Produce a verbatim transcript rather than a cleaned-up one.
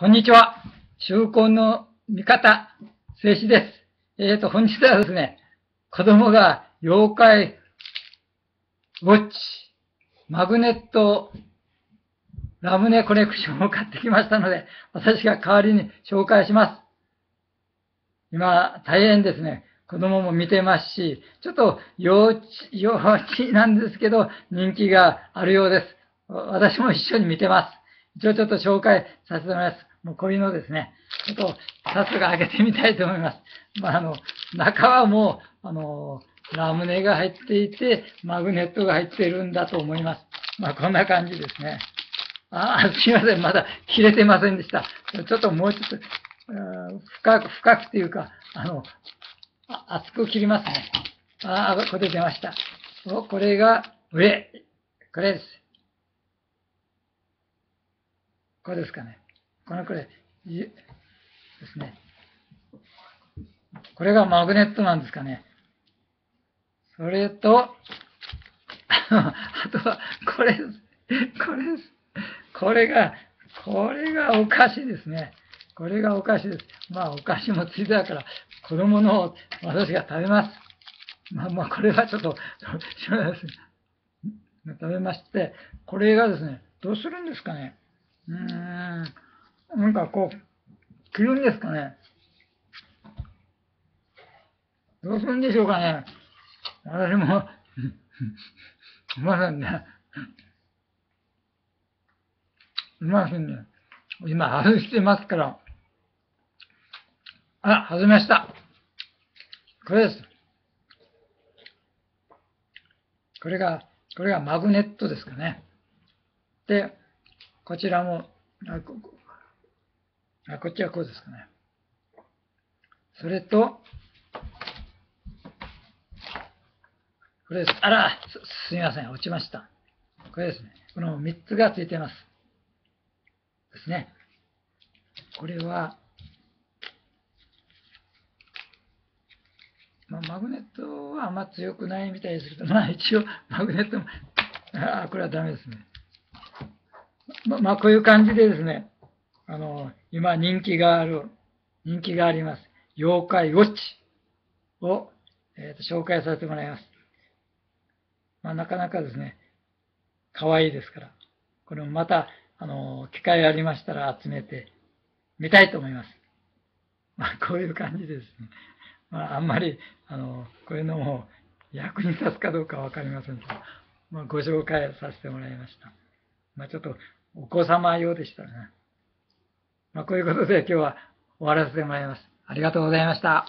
こんにちは。就婚の味方、静止です。えっと、本日はですね、子供が妖怪ウォッチ、マグネット、ラムネコレクションを買ってきましたので、私が代わりに紹介します。今、大変ですね。子供も見てますし、ちょっと幼稚、幼稚なんですけど、人気があるようです。私も一緒に見てます。一応ちょっと紹介させてもらいます。もうこういうのですね、ちょっと早速開けてみたいと思います。まあ、あの、中はもう、あの、ラムネが入っていて、マグネットが入っているんだと思います。まあ、こんな感じですね。あ、すいません。まだ切れてませんでした。ちょっともうちょっと、深く、深くというか、あの、あ厚く切りますね。ああ、これ出ました。お、これが上。これです。これですかね。このくらいですね。これがマグネットなんですかね。それと、あとは、これです。これです。これが、これがお菓子ですね。これがお菓子です。まあ、お菓子もついてだから、子供のを私が食べます。まあまあ、これはちょっと、食べまして、これがですね、どうするんですかね。うーん。なんかこう、切るんですかね。どうするんでしょうかね。私も、うまいね。うまいね。今、外してますから。あ、外れました。これです。これが、これがマグネットですかね。で、こちらも、あ、こ、あ、こっちはこうですかね。それと、これです。あら、す、すみません。落ちました。これですね。このみっつがついています。ですね。これは、まあ、マグネットはあんま強くないみたいですけど、まあ一応マグネットも、ああ、これはダメですね。ま、まあこういう感じでですね、あの、今人気がある、人気があります、妖怪ウォッチを、えー、と紹介させてもらいます。まあなかなかですね、かわいいですから、これもまた、あの、機会ありましたら集めてみたいと思います。まあこういう感じですね。まあ、あんまり、あの、こういうのも役に立つかどうかわかりませんけど、まあ、ご紹介させてもらいました。まあ、ちょっとお子様用でしたね。まあ、こういうことで今日は終わらせてもらいます。ありがとうございました。